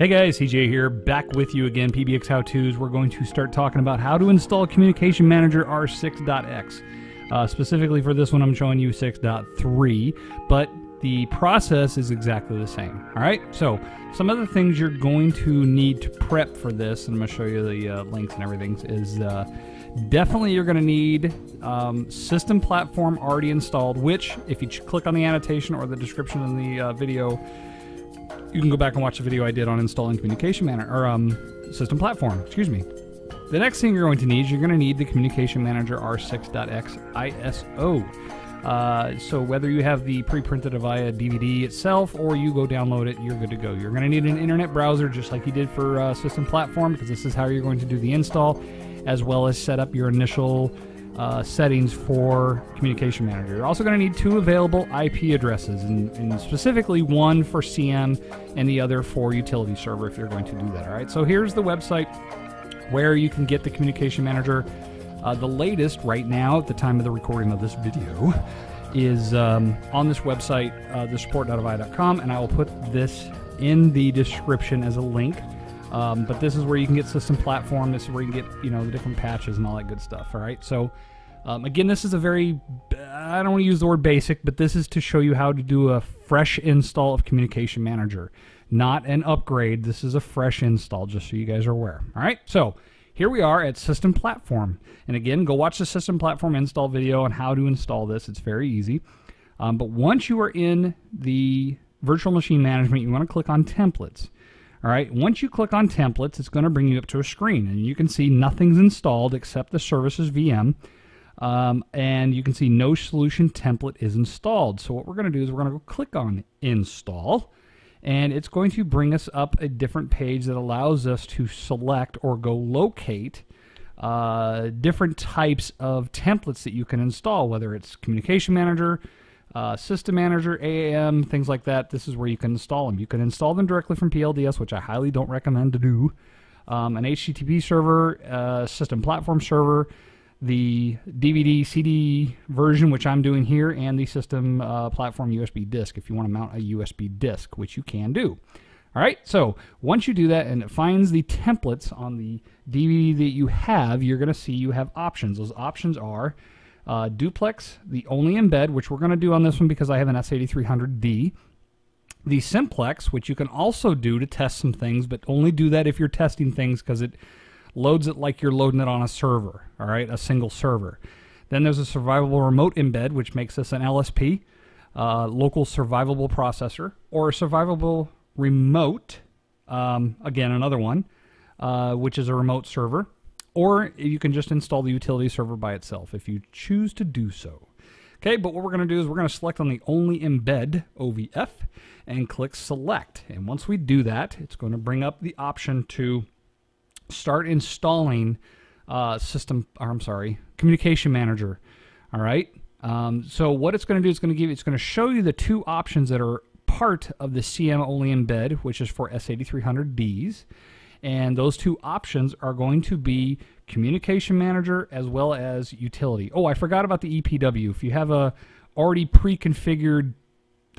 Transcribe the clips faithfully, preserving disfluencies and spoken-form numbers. Hey guys, C J here, back with you again, P B X how-tos. We're going to start talking about how to install Communication Manager R six dot x. Uh, specifically for this one, I'm showing you six point three, but the process is exactly the same. All right, so some of the things you're going to need to prep for this, and I'm gonna show you the uh, links and everything, is uh, definitely you're gonna need um, System Platform already installed, which if you click on the annotation or the description in the uh, video, you can go back and watch the video I did on installing Communication Manager, or um, System Platform, excuse me. The next thing you're going to need is you're going to need the Communication Manager R six dot x I S O. Uh, so whether you have the pre-printed via D V D itself or you go download it, you're good to go. You're going to need an internet browser just like you did for uh, System Platform, because this is how you're going to do the install, as well as set up your initial Uh, settings for Communication Manager. You're also going to need two available I P addresses, and, and specifically one for C M and the other for utility server if you're going to do that. All right, so here's the website where you can get the Communication Manager. Uh, the latest right now at the time of the recording of this video is um, on this website, uh, the support dot avi dot com, and I will put this in the description as a link. Um, but this is where you can get System Platform. This is where you can get, you know, the different patches and all that good stuff. All right. So, um, again, this is a very, I don't want to use the word basic, but this is to show you how to do a fresh install of Communication Manager, not an upgrade. This is a fresh install, just so you guys are aware. All right. So here we are at System Platform. And again, go watch the System Platform install video on how to install this. It's very easy. Um, but once you are in the virtual machine management, you want to click on templates. All right, once you click on templates, it's going to bring you up to a screen, and you can see nothing's installed except the services V M, um, and you can see no solution template is installed. So what we're going to do is we're going to go click on install, and it's going to bring us up a different page that allows us to select or go locate uh, different types of templates that you can install, whether it's Communication Manager, Uh, System Manager, A A M, things like that. This is where you can install them. You can install them directly from P L D S, which I highly don't recommend to do. Um, an H T T P server, uh, System Platform server, the D V D, C D version, which I'm doing here, and the System uh, Platform U S B disk, if you want to mount a U S B disk, which you can do. All right, so once you do that and it finds the templates on the D V D that you have, you're going to see you have options. Those options are Uh, duplex, the only embed, which we're going to do on this one because I have an S eighty-three hundred D, the simplex, which you can also do to test some things, but only do that if you're testing things because it loads it like you're loading it on a server, all right, a single server. Then there's a survivable remote embed, which makes this an L S P, uh, local survivable processor, or a survivable remote, um, again, another one, uh, which is a remote server. Or you can just install the utility server by itself if you choose to do so. Okay, but what we're going to do is we're going to select on the only embed, O V F, and click select. And once we do that, it's going to bring up the option to start installing uh, system, or I'm sorry, Communication Manager. All right. Um, so what it's going to do is going to give you, it's going to show you the two options that are part of the C M only embed, which is for S eighty-three hundred Ds. And those two options are going to be Communication Manager as well as utility. Oh, I forgot about the E P W. If you have a already pre-configured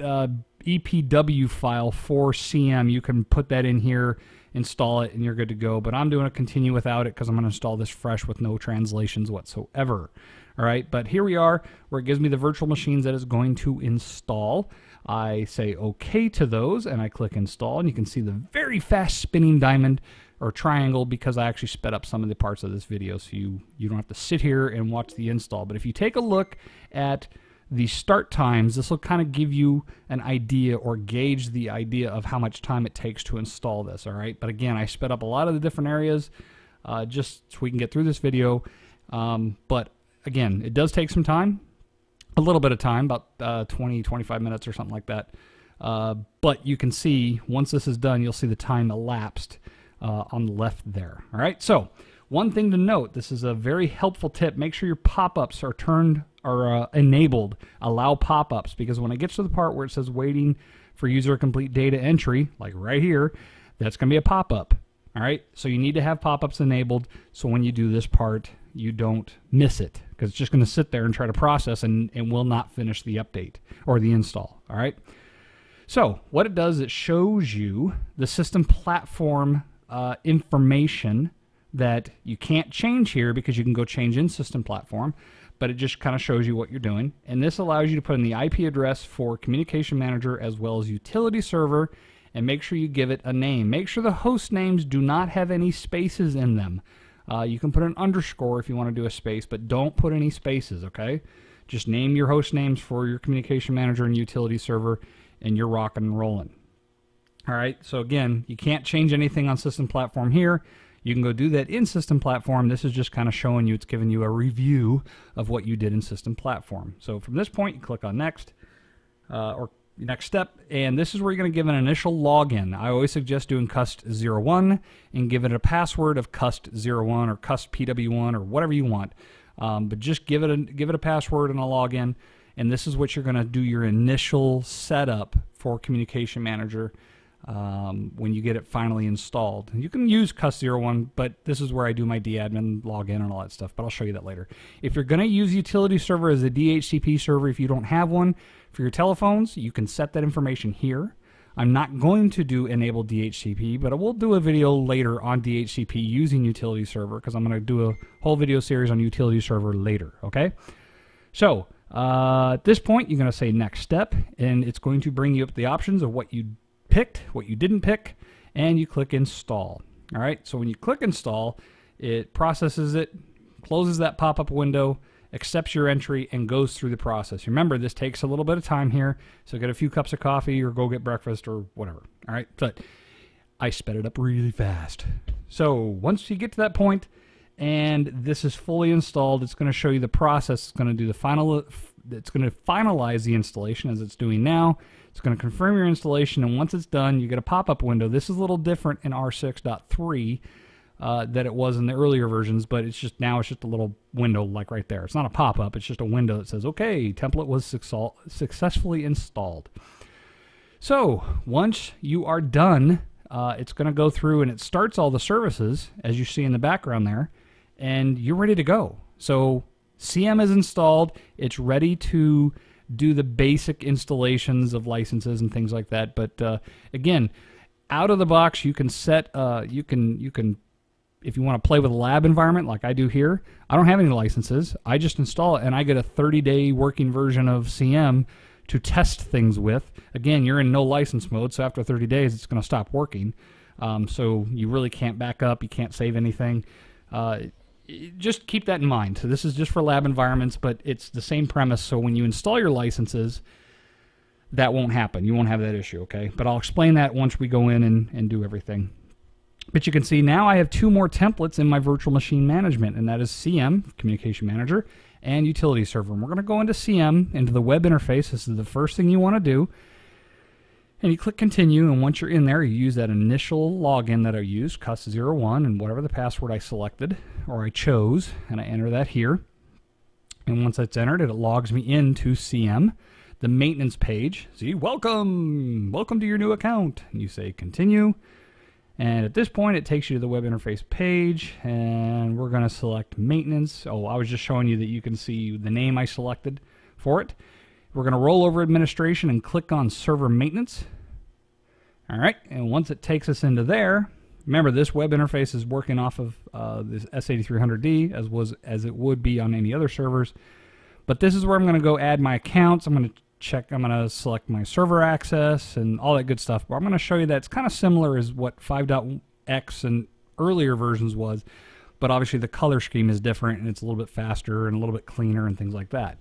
uh, E P W file for C M, you can put that in here, install it, and you're good to go. But I'm doing a continue without it because I'm going to install this fresh with no translations whatsoever. All right, but here we are where it gives me the virtual machines that it's going to install. I say OK to those, and I click install, and you can see the very fast spinning diamond or triangle because I actually sped up some of the parts of this video, so you, you don't have to sit here and watch the install. But if you take a look at the start times, this will kind of give you an idea or gauge the idea of how much time it takes to install this, all right? But again, I sped up a lot of the different areas uh, just so we can get through this video, um, but again, it does take some time, a little bit of time, about uh, twenty, twenty-five minutes or something like that. Uh, but you can see, once this is done, you'll see the time elapsed uh, on the left there. All right, so one thing to note, this is a very helpful tip. Make sure your pop-ups are turned or uh, enabled. Allow pop-ups, because when it gets to the part where it says waiting for user complete data entry, like right here, that's going to be a pop-up. All right, so you need to have pop-ups enabled so when you do this part, you don't miss it, because it's just going to sit there and try to process and, and will not finish the update or the install. All right. So what it does, it shows you the system platform uh, information that you can't change here because you can go change in system platform, but it just kind of shows you what you're doing. And this allows you to put in the I P address for Communication Manager as well as utility server, and make sure you give it a name. Make sure the host names do not have any spaces in them. Uh, you can put an underscore if you want to do a space, but don't put any spaces, okay? Just name your host names for your Communication Manager and utility server, and you're rocking and rolling. All right, so again, you can't change anything on System Platform here. You can go do that in System Platform. This is just kind of showing you, it's giving you a review of what you did in System Platform. So from this point, you click on Next uh, or Next Step, and this is where you're going to give an initial login. I always suggest doing C U S T zero one and give it a password of C U S T zero one or C U S T P W one or whatever you want. Um, but just give it, a, give it a password and a login, and this is what you're going to do your initial setup for Communication Manager um, when you get it finally installed. You can use C U S T zero one, but this is where I do my D admin login and all that stuff, but I'll show you that later. If you're going to use utility server as a D H C P server, if you don't have one for your telephones, you can set that information here. I'm not going to do enable D H C P, but I will do a video later on D H C P using utility server, because I'm going to do a whole video series on utility server later, okay? So uh, at this point, you're going to say next step, and it's going to bring you up the options of what you picked, what you didn't pick, and you click install. All right, so when you click install, it processes it, closes that pop-up window, accepts your entry, and goes through the process. Remember, this takes a little bit of time here, so get a few cups of coffee or go get breakfast or whatever. All right, but I sped it up really fast. So once you get to that point and this is fully installed, it's going to show you the process. It's going to do the final, it's going to finalize the installation as it's doing now. It's going to confirm your installation, and once it's done, you get a pop-up window. This is a little different in R six point three Uh, that it was in the earlier versions, but it's just now it's just a little window like right there. It's not a pop-up, it's just a window that says, okay, template was success successfully installed. So once you are done, uh, it's going to go through and it starts all the services, as you see in the background there, and you're ready to go. So C M is installed, it's ready to do the basic installations of licenses and things like that, but uh, again, out of the box, you can set, uh, you can, you can if you want to play with a lab environment like I do here. I don't have any licenses. I just install it, and I get a thirty day working version of C M to test things with. Again, you're in no license mode, so after thirty days, it's going to stop working. Um, so you really can't back up. You can't save anything. Uh, just keep that in mind. So this is just for lab environments, but it's the same premise. So when you install your licenses, that won't happen. You won't have that issue, okay? But I'll explain that once we go in and, and do everything. But you can see now I have two more templates in my virtual machine management, and that is C M, Communication Manager, and Utility Server. And we're going to go into C M, into the web interface. This is the first thing you want to do. And you click Continue, and once you're in there, you use that initial login that I used, C U S zero one, and whatever the password I selected or I chose, and I enter that here. And once that's entered, it logs me into C M. The maintenance page, see, welcome, welcome to your new account. And you say Continue. And at this point, it takes you to the web interface page, and we're going to select maintenance. Oh, I was just showing you that you can see the name I selected for it. We're going to roll over administration and click on server maintenance. All right, and once it takes us into there, remember this web interface is working off of uh, this S eighty-three hundred D as was as it would be on any other servers. But this is where I'm going to go add my accounts. I'm going to check, I'm going to select my server access and all that good stuff. But I'm going to show you that it's kind of similar as what five point x and earlier versions was, but obviously the color scheme is different, and it's a little bit faster and a little bit cleaner and things like that.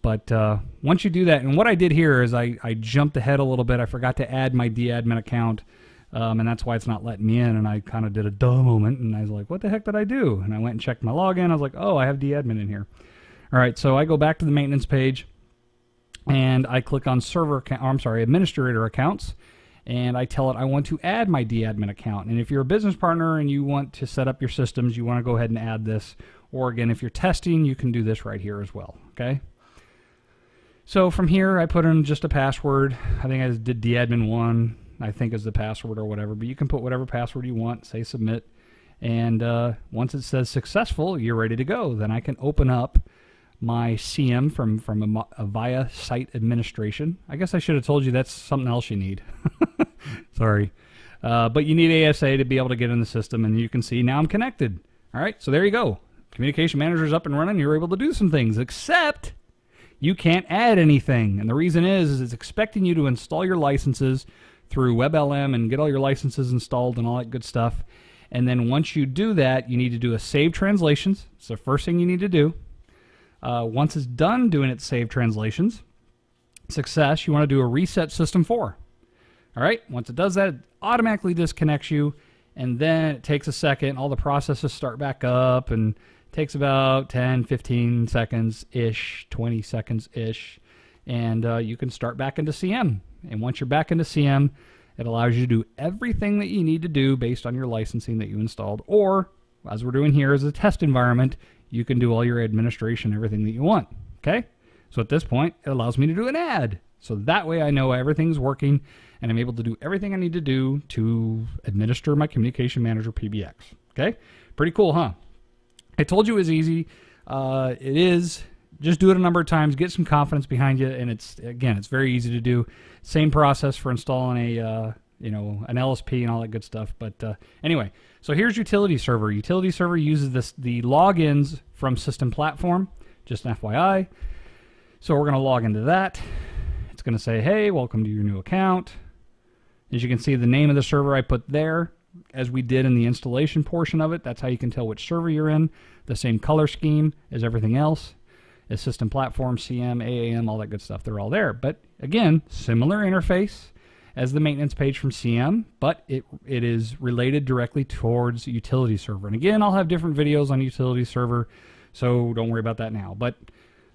But uh, once you do that, and what I did here is I, I jumped ahead a little bit. I forgot to add my D admin account, um, and that's why it's not letting me in, and I kind of did a duh moment, and I was like, what the heck did I do? And I went and checked my login. I was like, oh, I have D admin in here. All right, so I go back to the maintenance page, and I click on server account, oh, I'm sorry, administrator accounts, and I tell it I want to add my D admin account. And if you're a business partner and you want to set up your systems, you want to go ahead and add this. Or again, if you're testing, you can do this right here as well, okay? So from here, I put in just a password. I think I just did D admin one, I think is the password or whatever, but you can put whatever password you want, say submit. And uh, once it says successful, you're ready to go. Then I can open up my C M from, from a, a via site administration. I guess I should have told you that's something else you need. Sorry. Uh, but you need A S A to be able to get in the system, and you can see now I'm connected. All right, so there you go. Communication Manager is up and running. You're able to do some things, except you can't add anything. And the reason is, is it's expecting you to install your licenses through WebLM and get all your licenses installed and all that good stuff. And then once you do that, you need to do a save translations. It's the first thing you need to do. Uh, once it's done doing its save translations, success, you want to do a reset system four. All right, once it does that, it automatically disconnects you, and then it takes a second. All the processes start back up, and it takes about ten, fifteen seconds-ish, twenty seconds-ish, and uh, you can start back into C M. And once you're back into C M, it allows you to do everything that you need to do based on your licensing that you installed, or, as we're doing here as a test environment, you can do all your administration, everything that you want, okay? So at this point, it allows me to do an ad. So that way I know everything's working, and I'm able to do everything I need to do to administer my Communication Manager P B X, okay? Pretty cool, huh? I told you it was easy. Uh, it is. Just do it a number of times, get some confidence behind you, and it's, again, it's very easy to do. Same process for installing a, uh, you know, an L S P and all that good stuff. But uh, anyway, so here's Utility Server. Utility Server uses this, the logins from System Platform, just an F Y I. So we're going to log into that. It's going to say, hey, welcome to your new account. As you can see, the name of the server I put there, as we did in the installation portion of it. That's how you can tell which server you're in. The same color scheme as everything else. As System Platform, C M, A A M, all that good stuff, they're all there. But again, similar interface as the maintenance page from C M, but it it is related directly towards Utility Server. And again, I'll have different videos on Utility Server, so don't worry about that now. But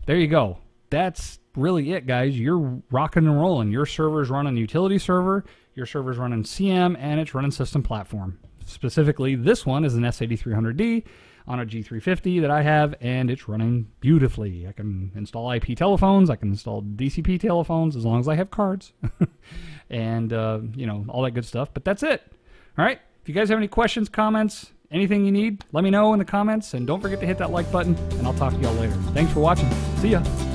there you go. That's really it, guys. You're rocking and rolling. Your server's running Utility Server, your server's running C M, and it's running System Platform. Specifically, this one is an S eighty-three hundred D on a G three fifty that I have, and it's running beautifully. I can install I P telephones, I can install D C P telephones, as long as I have cards, and uh, you know, all that good stuff. But that's it. All right, if you guys have any questions, comments, anything you need, let me know in the comments, and don't forget to hit that like button, and I'll talk to y'all later. Thanks for watching. See ya.